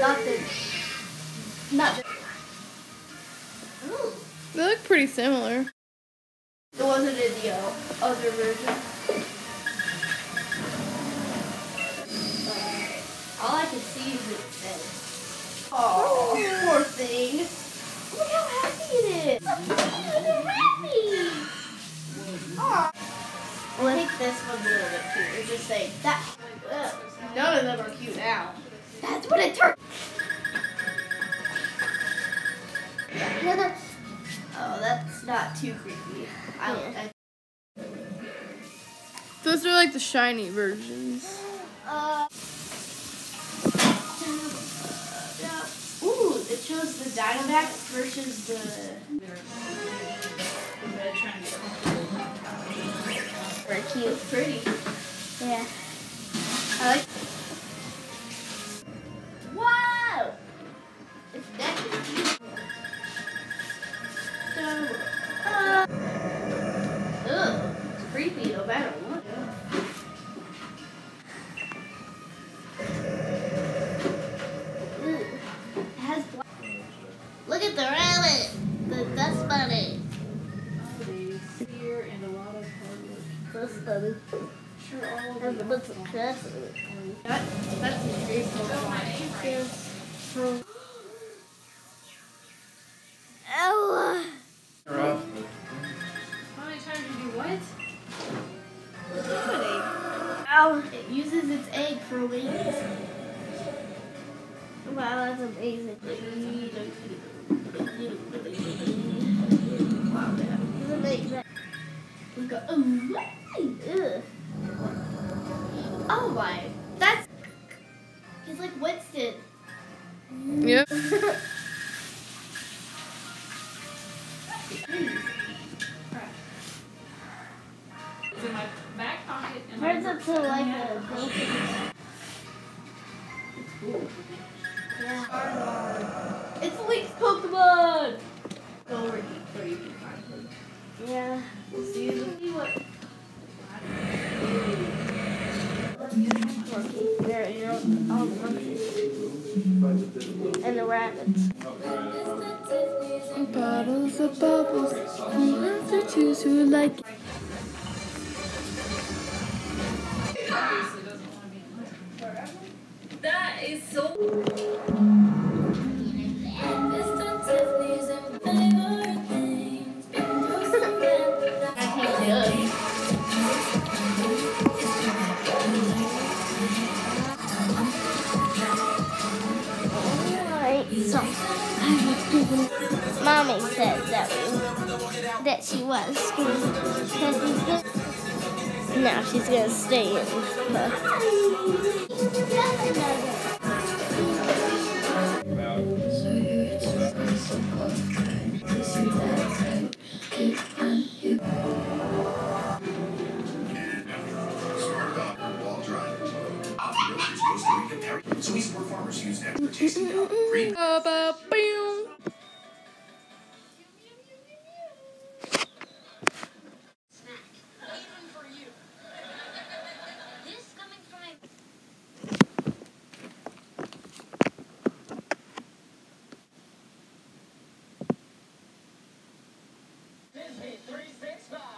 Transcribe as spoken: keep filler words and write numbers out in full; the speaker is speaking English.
Not this. Not this. Ooh. They look pretty similar. It wasn't in the other version. All I can see is its face. Oh, poor thing. Look how happy it is. They're happy. Aww. Well, I think this one's a little bit cute. It's just like that. None of them are cute now. That's what it turned. Yeah, that's, oh, that's not too creepy. I don't, yeah. I, those are like the shiny versions. Uh, uh, ooh, it shows the Dynamax versus the. We're cute, pretty. Yeah. I like. Wow! It's definitely cute. Uh, ugh, it's creepy no matter what. Ooh, it has black. Look at the rabbit, the dust bunny. Fear and a lot of hard work. Dust bunny. Sure, all of them. That's a great one. It uses its egg for wings. Wow, that's amazing. Wow, doesn't make that. We go. Oh, oh my, that's. He's like Winston. Yep. Turns up to like a goldfish. It's cool. Yeah. It's Luke's Pokemon! Go over here, you can find him. Yeah. We'll see what. And the rabbits. Bottles of bubbles. Humans are choose who like it. That is so. Alright, so Mommy said that we, that she was because she's good. Now she's gonna stay in So we support farmers use expertise in green. Three, six, five.